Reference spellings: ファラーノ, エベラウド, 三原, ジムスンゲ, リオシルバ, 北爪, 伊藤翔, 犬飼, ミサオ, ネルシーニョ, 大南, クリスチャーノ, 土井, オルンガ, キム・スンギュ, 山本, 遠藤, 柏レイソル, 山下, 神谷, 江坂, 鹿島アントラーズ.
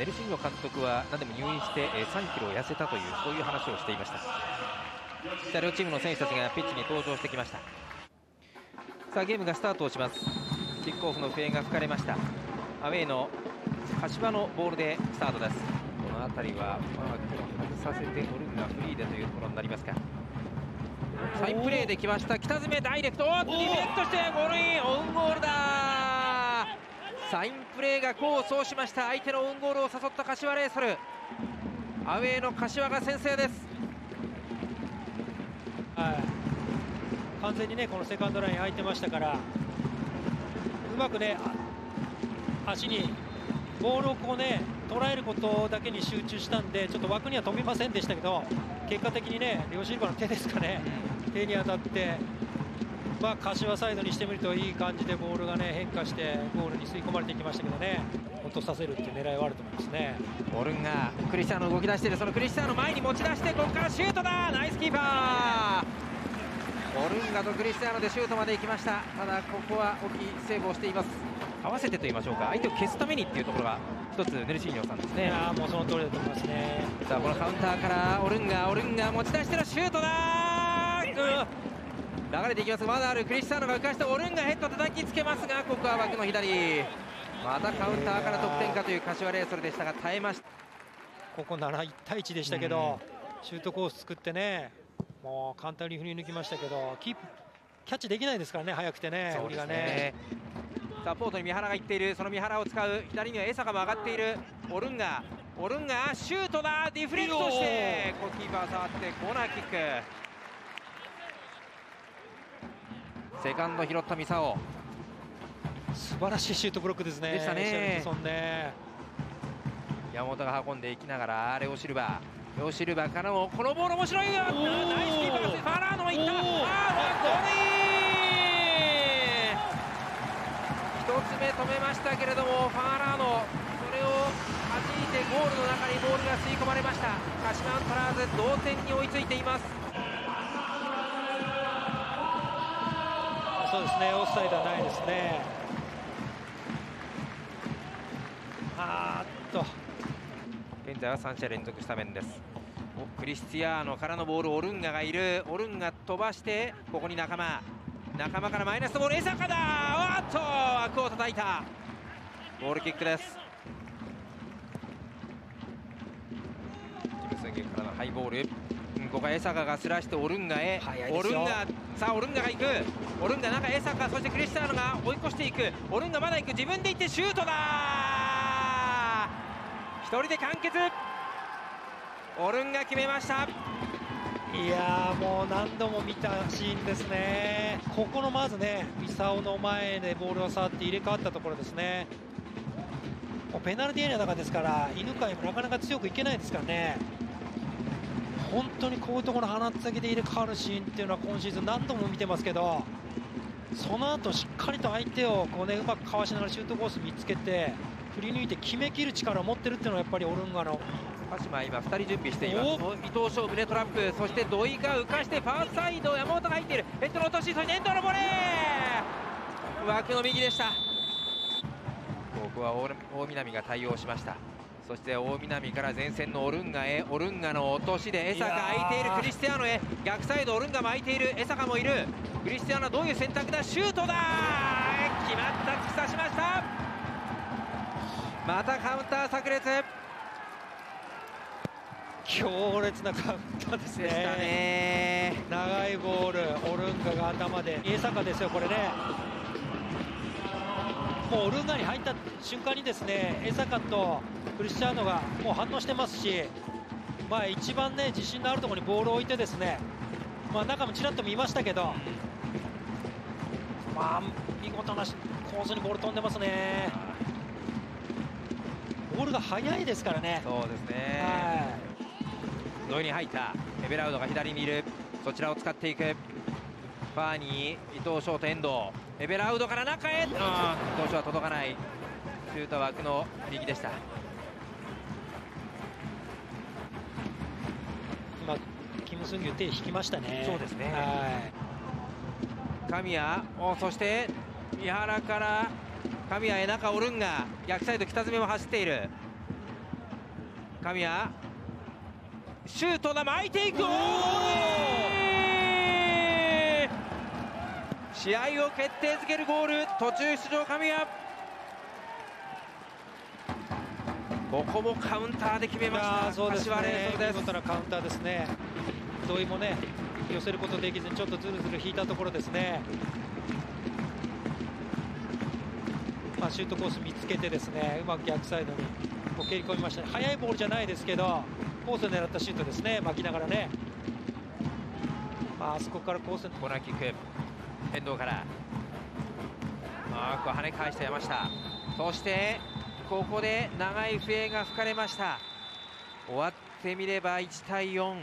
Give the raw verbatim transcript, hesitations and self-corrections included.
ネルシーニョ監督は何でも入院してさんキロ痩せたという、そういう話をしていました。両チームの選手たちがピッチに登場してきました。さあゲームがスタートをします。キックオフの笛が吹かれました。アウェーの柏のボールでスタートです。この辺りはファークを外させて取るのがフリーでというところになりますか。サインプレーできました。北爪ダイレクトディフェントしてゴールイン、オウンゴールだ。サインプレーが功を奏しました。相手のオウンゴールを誘った柏レイソル、アウェーの柏が先制です。はい、完全にねこのセカンドライン空いてましたから、うまくね足にボールをこうね捉えることだけに集中したんで、ちょっと枠には飛びませんでしたけど、結果的にねリオシルバの手ですかね、手に当たって、まあ柏サイドにしてみるといい感じでボールがね変化してゴールに吸い込まれていきましたけどね、落とさせるっていう狙いはあると思いますね。ボールがクリスチャーノ動き出している。そのクリスチャーノ前に持ち出して、ここからシュートだ。ナイスキーパー、オルンガとクリスティアーノでシュートまで行きました。ただここは大きいセーブをしています。合わせてと言いましょうか、相手を消すためにっていうところが一つネルシーニョさんですね。いやもうその通りだと思いますね。さあこのカウンターからオルンガ、オルンガ持ち出してのシュートだー、うん、流れていきます。まだあるクリスティアーノが浮かしてオルンガヘッド叩きつけますが、ここは枠の左、またカウンターから得点かという柏レイソルでしたが耐えました。ここならいちたいいちでしたけど、うん、シュートコース作ってね、もう簡単に振り抜きましたけど、キープキャッチできないですからね、速くてね、折りがね。サポートに三原がいっている。その三原を使う。左には江坂も上がっている。オルンガ、オルンガシュートだ、ディフレクトしてこうキーパー触ってコーナーキック。セカンド拾ったミサオ、素晴らしいシュートブロックですね。でしたね。山本が運んでいきながらレオシルバー、ヨシルバからもこのボール面白いよ。ナイスキーパー、ファラーノもいった。ああ、ゴール。一つ目止めましたけれども、ファラーノそれを弾いてゴールの中にボールが吸い込まれました。鹿島アントラーズ同点に追いついています。そうですね、オフサイドはないですね。あーっと。現在はさん試合連続スタメンです。クリスティアーノからのボール、オルンガがいる。オルンガ飛ばしてここに仲間、仲間からマイナスボール、江坂だ。あっと枠を叩いた。ボールキックです。ジムスンゲからのハイボール、ここは江坂がすらしてオルンガへ、オルンガ、さあオルンガが行く、オルンガ中江坂、そしてクリスティアーノが追い越していく。オルンガまだ行く、自分で行ってシュートだ。一人で完結、オルンが決めました。いやーもう何度も見たシーンですね。ここのまずねミサオの前でボールを触って入れ替わったところですね。もうペナルティーエリアの中ですから、犬飼もなかなか強くいけないですからね。本当にこういうところの鼻先で入れ替わるシーンっていうのは今シーズン何度も見てますけど、その後しっかりと相手をこうねうまくかわしながらシュートコース見つけて振り抜いて決めきる力を持ってるっていうのはやっぱりオルンガの。鹿島今ふたり準備しています。伊藤勝負でトラップ、そして土井が浮かしてファーサイド、山本が入っている。ヘッドの落とし、そして遠藤のボレー、枠の右でした。ここは大南が対応しました。そして大南から前線のオルンガへ、オルンガの落としで江坂空いている、クリスティアーノへ、逆サイドオルンガも空いている、江坂もいる。クリスティアーノどういう選択だ、シュートだ、決まった、突き刺しました。またカウンター炸裂、強烈なカウンターです ね, ね長いボール、オルンガが頭で、江坂ですよこれね。もうオルンガに入った瞬間にですね江坂とクリスチャーノがもう反応してますし、まあ、一番ね自信のあるところにボールを置いてですね、まあ、中もちらっと見ましたけど、まあ、見事なコースにボール飛んでますね。ボールが速いですからね。そうですね。はい。土井に入った。エベラウドが左にいる。そちらを使っていく。ファーに伊藤翔と遠藤。エベラウドから中へ。伊藤翔は届かない。シュートは枠の右でした。今キム・スンギュ手引きましたね。そうですね。はい。神谷、お、そして三原から。神谷へ、中オルンガ、逆サイド北爪も走っている。神谷シュートが巻いていく。お試合を決定づけるゴール、途中出場神谷、ここもカウンターで決めました。そうですね。見事なカウンターですね。土井もね、寄せることできずにちょっとずるずる引いたところですね。まあシュートコース見つけてですね、うまく逆サイドにこう蹴り込みましたね。速いボールじゃないですけど、コースを狙ったシュートですね。巻きながらね。まああそこからコースにコーナーキック、遠藤から、まあこう跳ね返して山下。そして。ここで長い笛が吹かれました。終わってみればいち対よん。